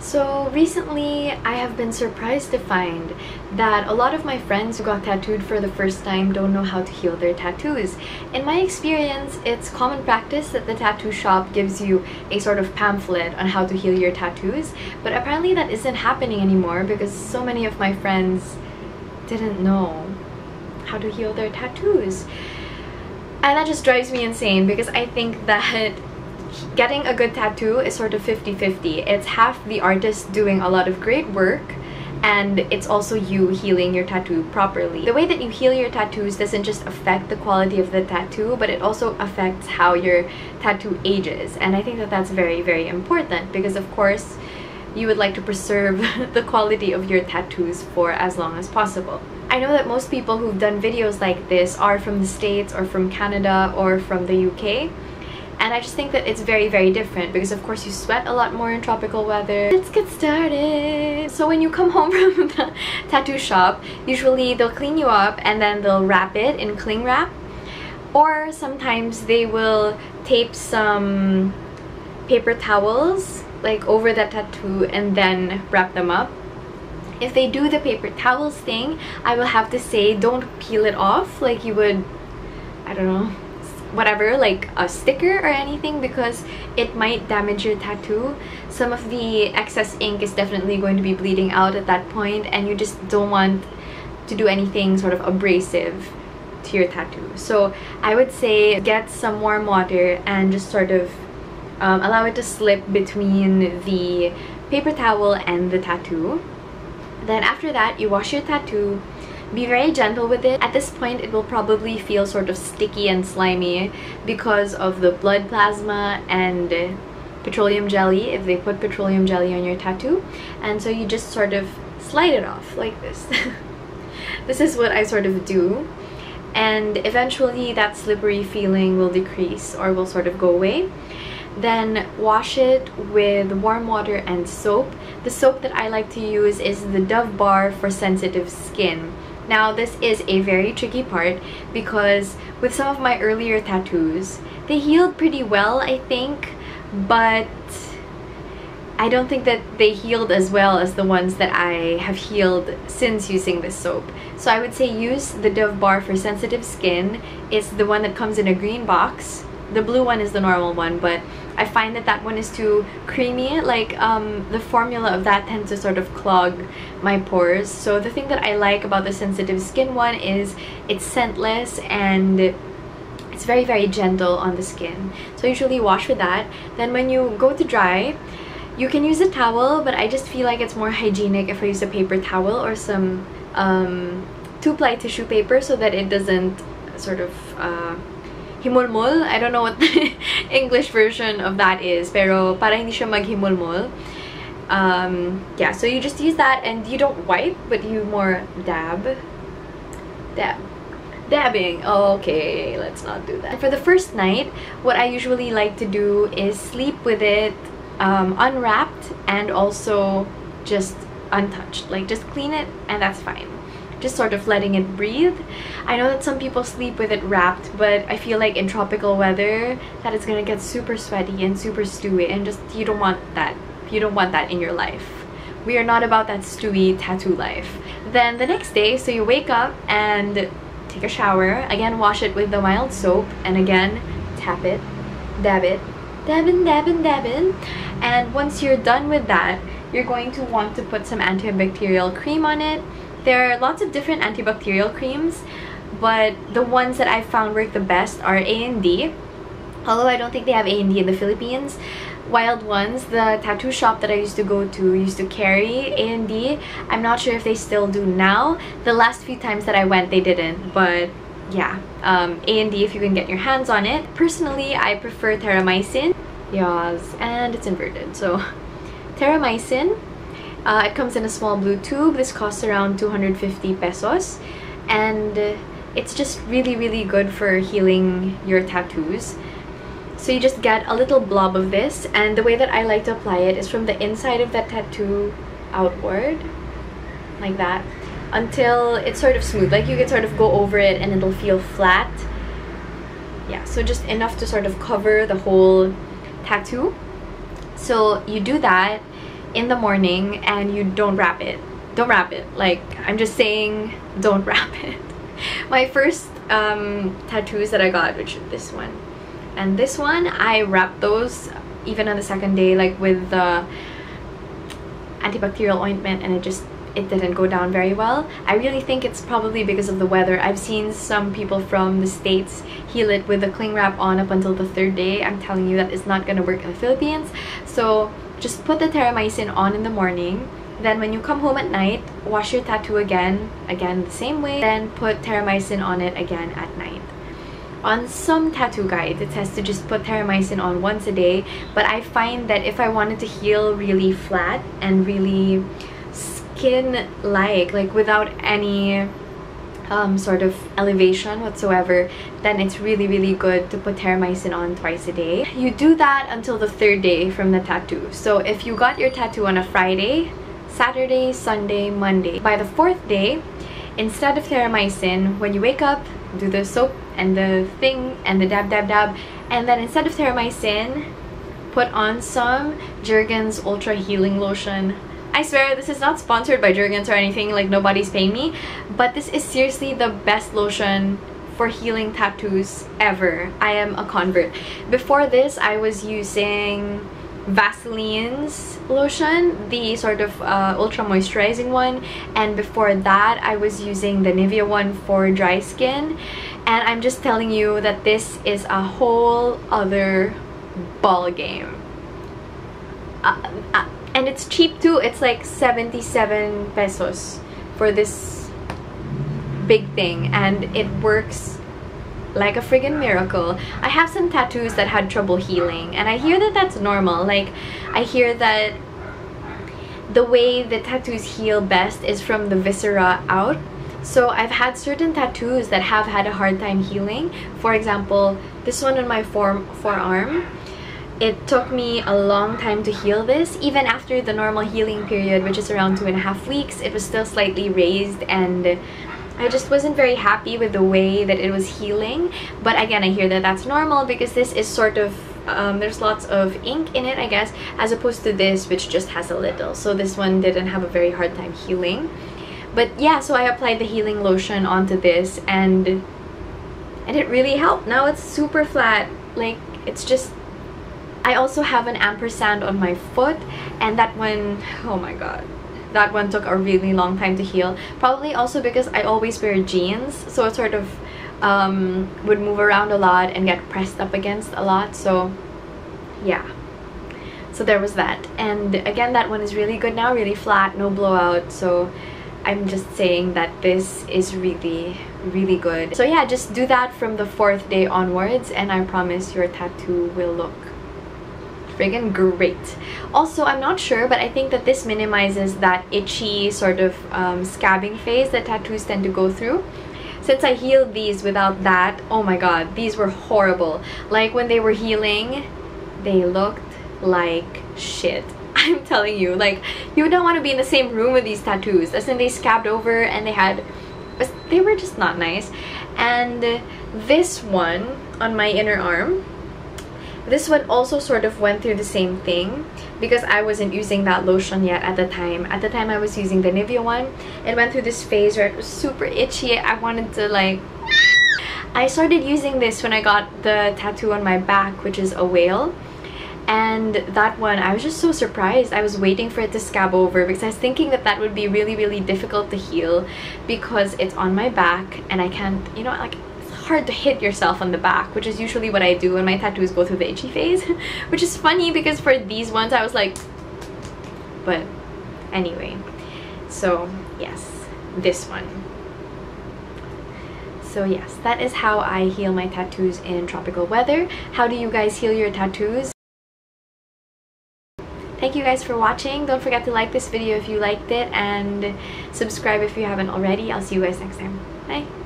So recently, I have been surprised to find that a lot of my friends who got tattooed for the first time don't know how to heal their tattoos. In my experience, it's common practice that the tattoo shop gives you a sort of pamphlet on how to heal your tattoos, but apparently that isn't happening anymore because so many of my friends didn't know how to heal their tattoos. And that just drives me insane because I think that getting a good tattoo is sort of 50-50. It's half the artist doing a lot of great work, and it's also you healing your tattoo properly. The way that you heal your tattoos doesn't just affect the quality of the tattoo, but it also affects how your tattoo ages. And I think that that's very, very important because, of course, you would like to preserve the quality of your tattoos for as long as possible. I know that most people who've done videos like this are from the States or from Canada or from the UK. And I just think that it's very, very different because, of course, you sweat a lot more in tropical weather. Let's get started! So when you come home from the tattoo shop, usually they'll clean you up and then they'll wrap it in cling wrap. Or sometimes they will tape some paper towels like over the tattoo and then wrap them up. If they do the paper towels thing, I will have to say don't peel it off like you would, I don't know, whatever, like a sticker or anything, because it might damage your tattoo. Some of the excess ink is definitely going to be bleeding out at that point, and you just don't want to do anything sort of abrasive to your tattoo. So I would say get some warm water and just sort of allow it to slip between the paper towel and the tattoo. Then after that, you wash your tattoo. Be very gentle with it. At this point, it will probably feel sort of sticky and slimy because of the blood plasma and petroleum jelly, if they put petroleum jelly on your tattoo. And so you just sort of slide it off like this. This is what I sort of do. And eventually that slippery feeling will decrease or will sort of go away. Then wash it with warm water and soap. The soap that I like to use is the Dove Bar for sensitive skin. Now, this is a very tricky part because with some of my earlier tattoos, they healed pretty well, I think, but I don't think that they healed as well as the ones that I have healed since using this soap. So I would say use the Dove Bar for sensitive skin. It's the one that comes in a green box. The blue one is the normal one, but I find that that one is too creamy. Like, the formula of that tends to sort of clog my pores. So the thing that I like about the sensitive skin one is it's scentless and it's very, very gentle on the skin. So usually wash with that. Then when you go to dry, you can use a towel, but I just feel like it's more hygienic if I use a paper towel or some two-ply tissue paper so that it doesn't sort of... himulmul? I don't know what the English version of that is, pero para hindi siya maghimulmul. Yeah, so you just use that and you don't wipe, but you more dab. Dabbing. Okay, let's not do that. For the first night, what I usually like to do is sleep with it unwrapped and also just untouched. Like, just clean it and that's fine. Just sort of letting it breathe. I know that some people sleep with it wrapped, but I feel like in tropical weather that it's gonna get super sweaty and super stewy, and just you don't want that. You don't want that in your life. We are not about that stewy tattoo life. Then the next day, so you wake up and take a shower. Again, wash it with the mild soap, and again, tap it, dab it, dabbin, dabbin, dabbin. And once you're done with that, you're going to want to put some antibacterial cream on it. There are lots of different antibacterial creams, but the ones that I've found work the best are A&D. Although I don't think they have A&D in the Philippines. Wild Ones, the tattoo shop that I used to go to, used to carry A&D. I'm not sure if they still do now. The last few times that I went, they didn't, but yeah. A&D if you can get your hands on it. Personally, I prefer Terramycin. Yes, and it's inverted, so Terramycin. It comes in a small blue tube. This costs around 250 pesos. And it's just really, really good for healing your tattoos. So you just get a little blob of this. And the way that I like to apply it is from the inside of that tattoo outward. Like that. Until it's sort of smooth. Like, you can sort of go over it and it'll feel flat. Yeah, so just enough to sort of cover the whole tattoo. So you do that. in the morning and you don't wrap it. Don't wrap it. Like, I'm just saying, don't wrap it. My first tattoos that I got, which is this one and this one, I wrapped those even on the second day, like with the antibacterial ointment, and it didn't go down very well. I really think it's probably because of the weather. I've seen some people from the States heal it with a cling wrap on up until the third day. I'm telling you, that is not gonna work in the Philippines. So just put the Terramycin on in the morning. Then when you come home at night, wash your tattoo again the same way, then put Terramycin on it again at night. On some tattoo guides, it says to just put Terramycin on once a day, but I find that if I wanted to heal really flat and really skin-like, without any sort of elevation whatsoever, then it's really good to put Terramycin on twice a day. You do that until the third day from the tattoo. So if you got your tattoo on a Friday, Saturday, Sunday, Monday, by the fourth day, instead of Terramycin, when you wake up, do the soap and the thing and the dab, and then instead of Terramycin, put on some Jergens Ultra Healing Lotion. I swear, this is not sponsored by Jergens or anything, like nobody's paying me, but this is seriously the best lotion for healing tattoos ever. I am a convert. Before this, I was using Vaseline's lotion, the sort of ultra moisturizing one, and before that I was using the Nivea one for dry skin, and I'm just telling you that this is a whole other ball game. And it's cheap too. It's like 77 pesos for this big thing, and it works like a friggin' miracle. I have some tattoos that had trouble healing, and I hear that that's normal. Like, I hear that the way the tattoos heal best is from the viscera out. So I've had certain tattoos that have had a hard time healing. For example, this one on my forearm. It took me a long time to heal this. Even after the normal healing period, which is around 2.5 weeks, it was still slightly raised, and I just wasn't very happy with the way that it was healing. But again, I hear that that's normal because this is sort of, there's lots of ink in it, I guess, as opposed to this, which just has a little. So this one didn't have a very hard time healing. But yeah, so I applied the healing lotion onto this, and it really helped. Now it's super flat. Like, it's just... I also have an ampersand on my foot, and that one, oh my god. That one took a really long time to heal, probably also because I always wear jeans, so it sort of would move around a lot and get pressed up against a lot. So yeah, so there was that. And again, that one is really good now, really flat, no blowout. So I'm just saying that this is really good. So yeah, just do that from the fourth day onwards, and I promise your tattoo will look friggin' great. Also, I'm not sure, but I think that this minimizes that itchy sort of scabbing phase that tattoos tend to go through. Since I healed these without that, oh my god, these were horrible. Like, when they were healing, they looked like shit. I'm telling you, like, you don't want to be in the same room with these tattoos. As in, they scabbed over and they were just not nice. And this one on my inner arm, this one also sort of went through the same thing because I wasn't using that lotion yet at the time. At the time, I was using the Nivea one. It went through this phase where it was super itchy. I wanted to, like... I started using this when I got the tattoo on my back, which is a whale. And that one, I was just so surprised. I was waiting for it to scab over because I was thinking that that would be really difficult to heal because it's on my back and I can't, you know, like... hard to hit yourself on the back, which is usually what I do when my tattoos go through the itchy phase. Which is funny because for these ones I was like, but anyway. So yes, this one. So yes, that is how I heal my tattoos in tropical weather. How do you guys heal your tattoos? Thank you guys for watching. Don't forget to like this video if you liked it, and subscribe if you haven't already. I'll see you guys next time. Bye.